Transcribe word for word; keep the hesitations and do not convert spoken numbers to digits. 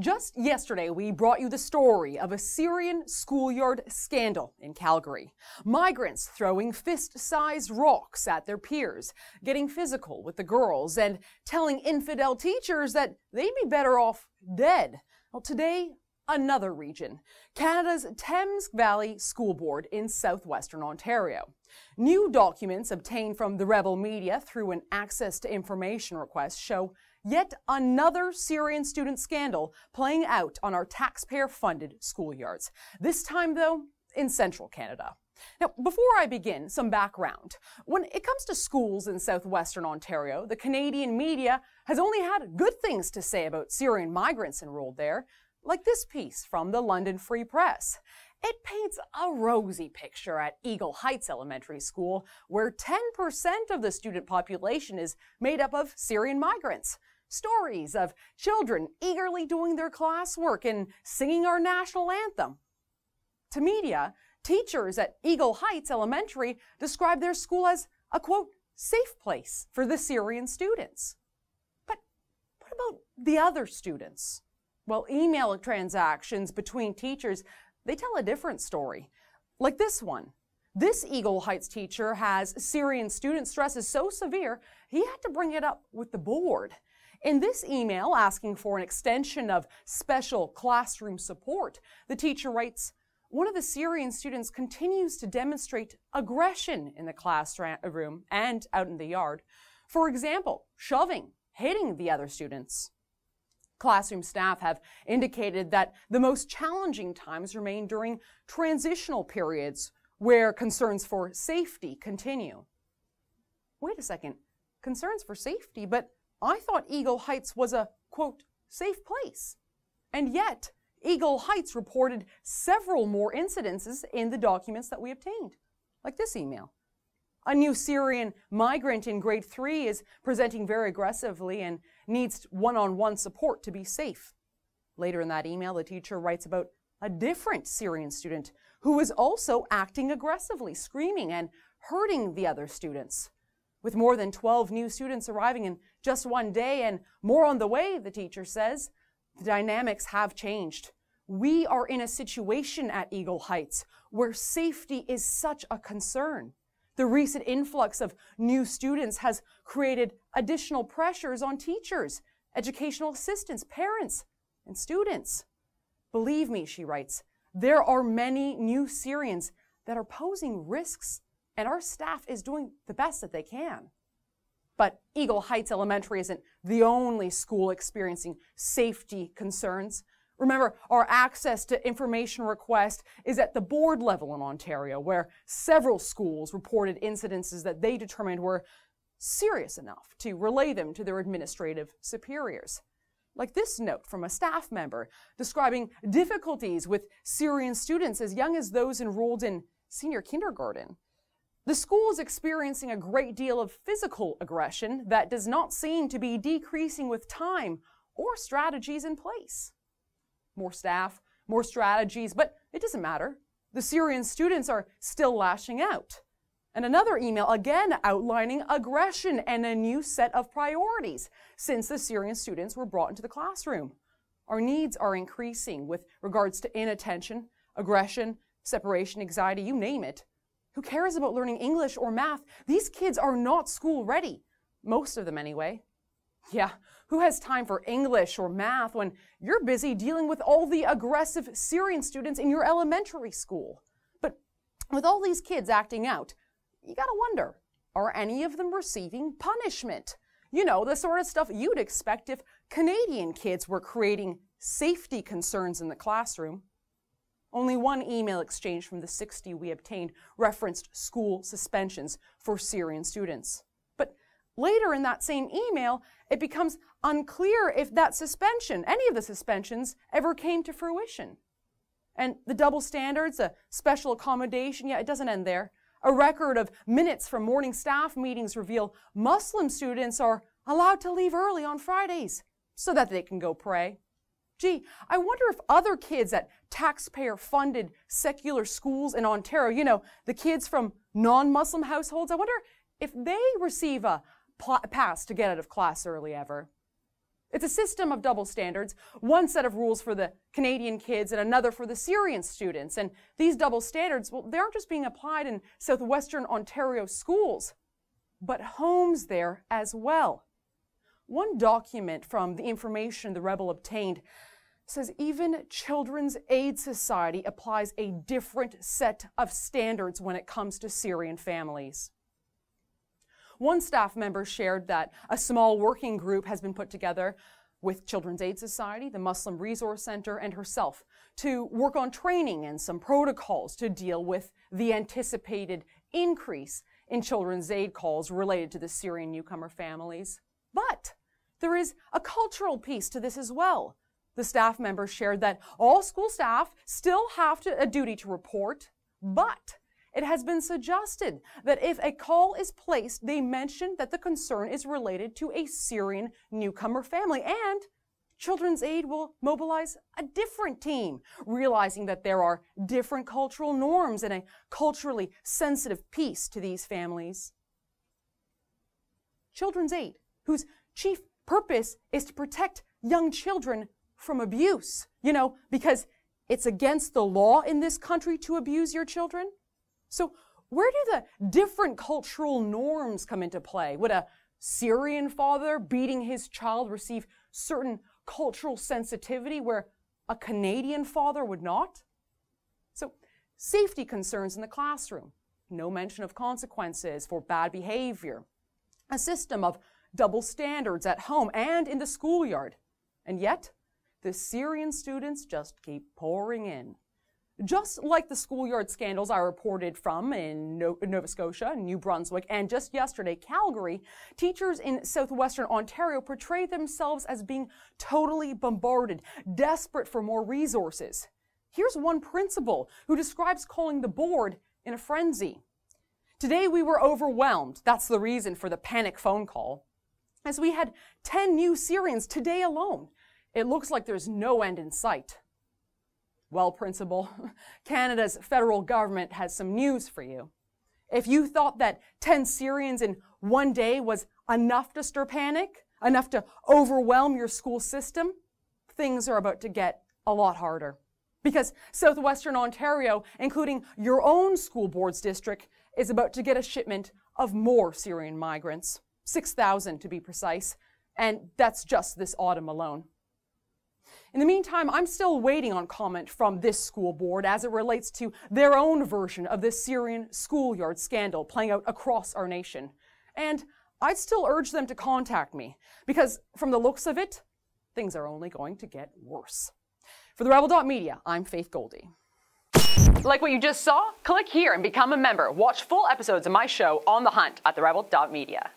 Just yesterday, we brought you the story of a Syrian schoolyard scandal in Calgary. Migrants throwing fist-sized rocks at their peers, getting physical with the girls, and telling infidel teachers that they'd be better off dead. Well, today, another region, Canada's Thames Valley School Board in southwestern Ontario. New documents obtained from the Rebel media through an access to information request show yet another Syrian student scandal playing out on our taxpayer-funded schoolyards, this time, though, in central Canada. Now, before I begin, some background. When it comes to schools in southwestern Ontario, the Canadian media has only had good things to say about Syrian migrants enrolled there, like this piece from the London Free Press. It paints a rosy picture at Eagle Heights Elementary School, where ten percent of the student population is made up of Syrian migrants. Stories of children eagerly doing their classwork and singing our national anthem. To media, teachers at Eagle Heights Elementary describe their school as a, quote, safe place for the Syrian students. But what about the other students? Well, email transactions between teachers, they tell a different story, like this one. This Eagle Heights teacher has Syrian student stress is so severe, he had to bring it up with the board. In this email asking for an extension of special classroom support, the teacher writes, "One of the Syrian students continues to demonstrate aggression in the classroom and out in the yard. For example, shoving, hitting the other students." Classroom staff have indicated that the most challenging times remain during transitional periods where concerns for safety continue. Wait a second, concerns for safety, but I thought Eagle Heights was a, quote, safe place. And yet, Eagle Heights reported several more incidences in the documents that we obtained, like this email. A new Syrian migrant in grade three is presenting very aggressively and needs one-on-one support to be safe. Later in that email, the teacher writes about a different Syrian student who is also acting aggressively, screaming and hurting the other students. With more than twelve new students arriving in just one day and more on the way, the teacher says, the dynamics have changed. We are in a situation at Eagle Heights where safety is such a concern. The recent influx of new students has created additional pressures on teachers, educational assistants, parents, and students. Believe me, she writes, there are many new Syrians that are posing risks, and our staff is doing the best that they can. But Eagle Heights Elementary isn't the only school experiencing safety concerns. Remember, our access to information request is at the board level in Ontario, where several schools reported incidences that they determined were serious enough to relay them to their administrative superiors. Like this note from a staff member describing difficulties with Syrian students as young as those enrolled in senior kindergarten. The school is experiencing a great deal of physical aggression that does not seem to be decreasing with time or strategies in place. More staff, more strategies, but it doesn't matter. The Syrian students are still lashing out. And another email again outlining aggression and a new set of priorities since the Syrian students were brought into the classroom. Our needs are increasing with regards to inattention, aggression, separation anxiety, you name it. Who cares about learning English or math? These kids are not school ready. Most of them anyway. Yeah, who has time for English or math when you're busy dealing with all the aggressive Syrian students in your elementary school? But with all these kids acting out, you gotta wonder, are any of them receiving punishment? You know, the sort of stuff you'd expect if Canadian kids were creating safety concerns in the classroom. Only one email exchange from the sixty we obtained referenced school suspensions for Syrian students. Later in that same email, it becomes unclear if that suspension, any of the suspensions, ever came to fruition. And the double standards, the special accommodation, yeah, it doesn't end there. A record of minutes from morning staff meetings reveal Muslim students are allowed to leave early on Fridays so that they can go pray. Gee, I wonder if other kids at taxpayer-funded secular schools in Ontario, you know, the kids from non-Muslim households, I wonder if they receive a pass to get out of class early ever. It's a system of double standards, one set of rules for the Canadian kids and another for the Syrian students. And these double standards, well, they aren't just being applied in southwestern Ontario schools, but homes there as well. One document from the information the Rebel obtained says even Children's Aid Society applies a different set of standards when it comes to Syrian families. One staff member shared that a small working group has been put together with Children's Aid Society, the Muslim Resource Center, and herself to work on training and some protocols to deal with the anticipated increase in children's aid calls related to the Syrian newcomer families. But there is a cultural piece to this as well. The staff member shared that all school staff still have to, a duty to report, but it has been suggested that if a call is placed, they mention that the concern is related to a Syrian newcomer family, and Children's Aid will mobilize a different team, realizing that there are different cultural norms and a culturally sensitive piece to these families. Children's Aid, whose chief purpose is to protect young children from abuse, you know, because it's against the law in this country to abuse your children. So where do the different cultural norms come into play? Would a Syrian father beating his child receive certain cultural sensitivity where a Canadian father would not? So safety concerns in the classroom, no mention of consequences for bad behavior, a system of double standards at home and in the schoolyard. And yet, the Syrian students just keep pouring in. Just like the schoolyard scandals I reported from in Nova Scotia, New Brunswick, and just yesterday, Calgary, teachers in southwestern Ontario portray themselves as being totally bombarded, desperate for more resources. Here's one principal who describes calling the board in a frenzy. Today we were overwhelmed. That's the reason for the panic phone call. As we had ten new Syrians today alone. It looks like there's no end in sight. Well, Principal, Canada's federal government has some news for you. If you thought that ten Syrians in one day was enough to stir panic, enough to overwhelm your school system, things are about to get a lot harder. Because southwestern Ontario, including your own school board's district, is about to get a shipment of more Syrian migrants, six thousand to be precise, and that's just this autumn alone. In the meantime, I'm still waiting on comment from this school board as it relates to their own version of this Syrian schoolyard scandal playing out across our nation. And I'd still urge them to contact me, because from the looks of it, things are only going to get worse. For the Rebel dot media, I'm Faith Goldie. Like what you just saw? Click here and become a member. Watch full episodes of my show, On the Hunt, at the Rebel dot media.